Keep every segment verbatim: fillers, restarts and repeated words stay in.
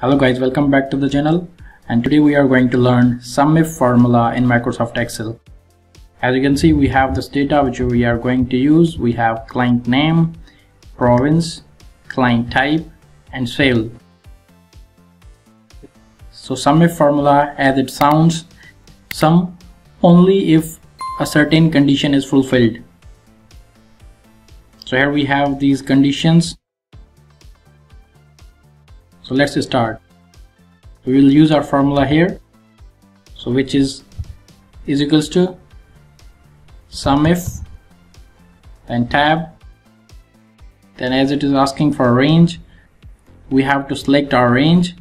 Hello guys, welcome back to the channel, and today we are going to learn sum if formula in Microsoft Excel. As you can see, we have this data which we are going to use. We have client name, province, client type and sale. So sum if formula, as it sounds, sum only if a certain condition is fulfilled. So here we have these conditions. So let's start. We will use our formula here, so which is is equals to sum if, then tab, then as it is asking for a range, we have to select our range.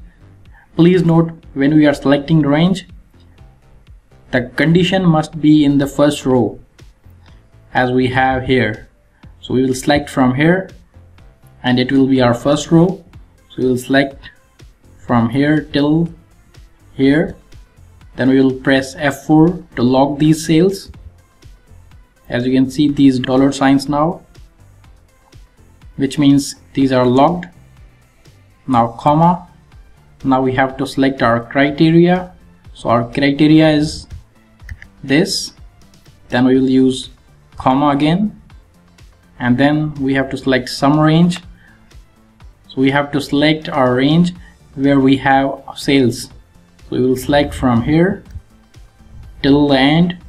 Please note, when we are selecting range, the condition must be in the first row, as we have here. So we will select from here and it will be our first row. We will select from here till here, then we will press F four to lock these sales. As you can see, these dollar signs now, which means these are locked. Now comma, now we have to select our criteria. So our criteria is this, then we will use comma again, and then we have to select some range. We have to select our range where we have sales. We will select from here till the end.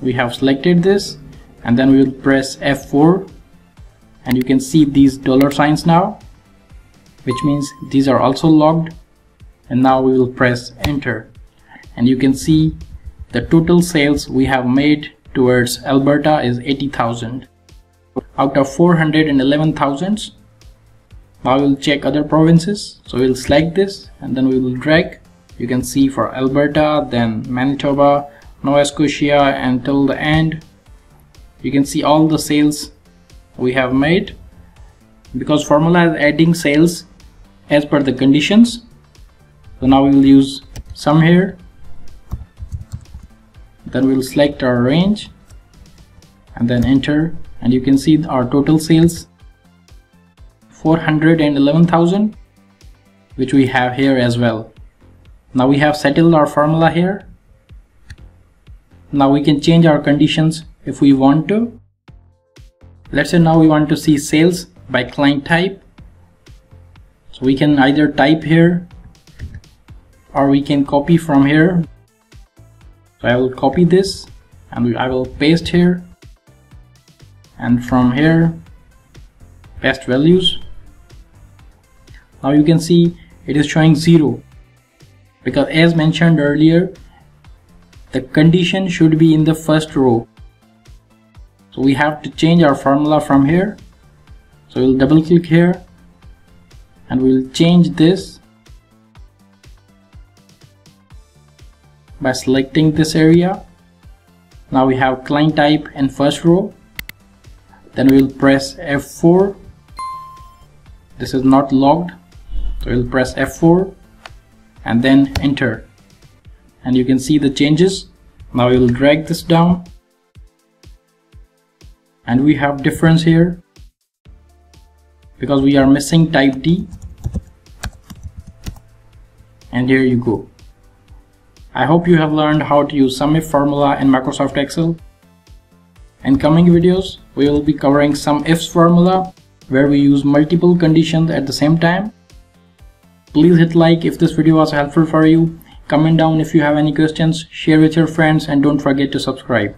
We have selected this, and then we will press F four, and you can see these dollar signs now, which means these are also logged. And now we will press enter, and you can see the total sales we have made towards Alberta is eighty thousand out of four hundred eleven thousand. Now we'll check other provinces, so we'll select this and then we will drag. You can see for Alberta, then Manitoba, Nova Scotia, and till the end. You can see all the sales we have made, because formula is adding sales as per the conditions. So now we will use sum here, then we will select our range and then enter, and you can see our total sales four hundred eleven thousand, which we have here as well. Now we have settled our formula here. Now we can change our conditions if we want to. Let's say now we want to see sales by client type. So we can either type here or we can copy from here. So I will copy this and I will paste here, and from here paste values. Now you can see it is showing zero, because as mentioned earlier, the condition should be in the first row. So we have to change our formula from here. So we'll double click here and we'll change this by selecting this area. Now we have client type in first row, then we will press F four. This is not logged, so we'll press F four and then enter, and you can see the changes. Now we will drag this down and we have difference here, because we are missing type D, and here you go. I hope you have learned how to use sum if formula in Microsoft Excel. In coming videos, we will be covering sum ifs formula, where we use multiple conditions at the same time. Please hit like if this video was helpful for you, comment down if you have any questions, share with your friends, and don't forget to subscribe.